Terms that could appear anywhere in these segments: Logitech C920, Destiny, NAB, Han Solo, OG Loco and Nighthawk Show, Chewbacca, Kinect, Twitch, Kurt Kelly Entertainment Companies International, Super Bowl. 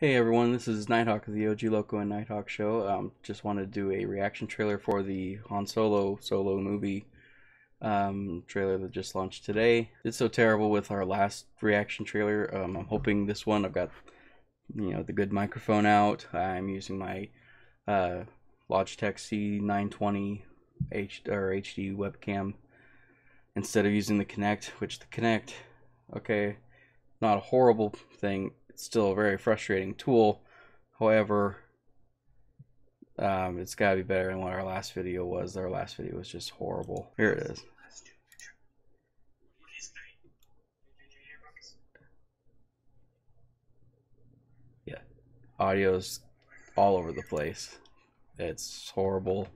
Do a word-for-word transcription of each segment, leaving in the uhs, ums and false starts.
Hey everyone, this is Nighthawk of the O G Loco and Nighthawk Show. Um, just wanted to do a reaction trailer for the Han Solo solo movie um, trailer that just launched today. It's so terrible with our last reaction trailer. Um, I'm hoping this one, I've got you know the good microphone out. I'm using my uh, Logitech C nine twenty H or H D webcam instead of using the Kinect, which the Kinect, okay, not a horrible thing. Still a very frustrating tool, however um, it's gotta be better than what our last video was. Our last video was just horrible. Here it is. Yeah, audio's all over the place. It's horrible.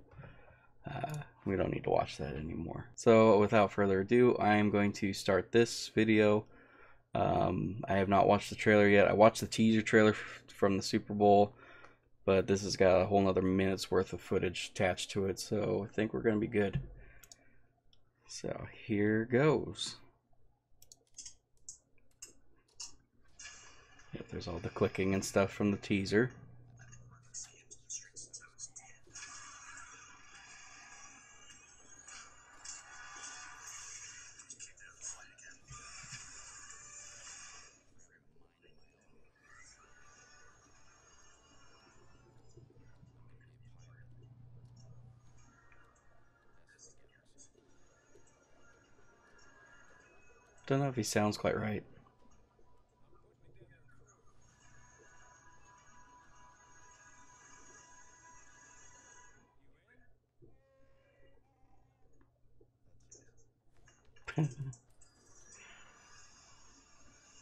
Uh, we don't need to watch that anymore. So without further ado, I am going to start this video. Um, I have not watched the trailer yet. I watched the teaser trailer from the Super Bowl, but this has got a whole nother minute's worth of footage attached to it, so I think we're going to be good. So here goes. Yep, there's all the clicking and stuff from the teaser. Don't know if he sounds quite right.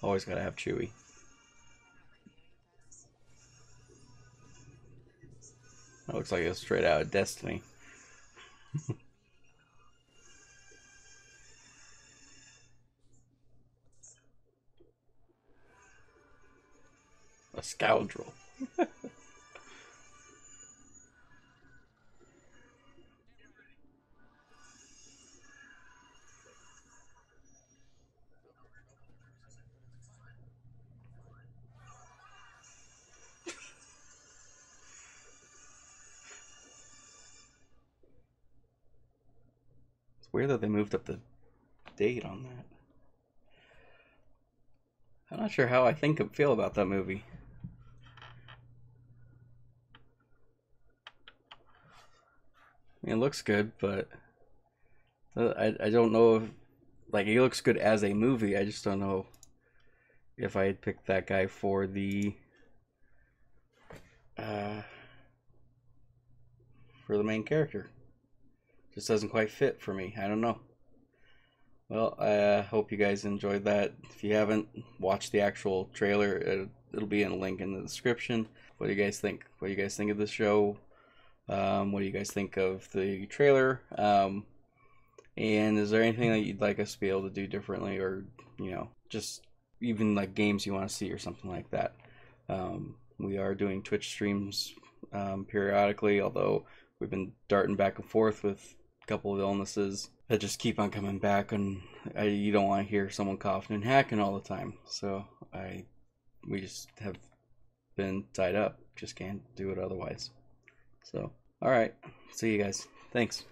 Always gotta have Chewie. That looks like it was straight out of Destiny. A scoundrel. It's weird that they moved up the date on that. I'm not sure how I think and feel about that movie. I mean, it looks good, but I, I don't know if, like, it looks good as a movie. I just don't know if I had picked that guy for the uh, for the main character. Just doesn't quite fit for me. I don't know. Well, I uh, hope you guys enjoyed that. If you haven't watched the actual trailer, it, it'll be in a link in the description. What do you guys think? What do you guys think of this show? Um, what do you guys think of the trailer? Um, and is there anything that you'd like us to be able to do differently, or you know, just even like games you want to see or something like that? Um, we are doing Twitch streams um, periodically, although we've been darting back and forth with a couple of illnesses that just keep on coming back, and I, you don't want to hear someone coughing and hacking all the time. So I, we just have been tied up. Just can't do it otherwise. So, all right. See you guys. Thanks.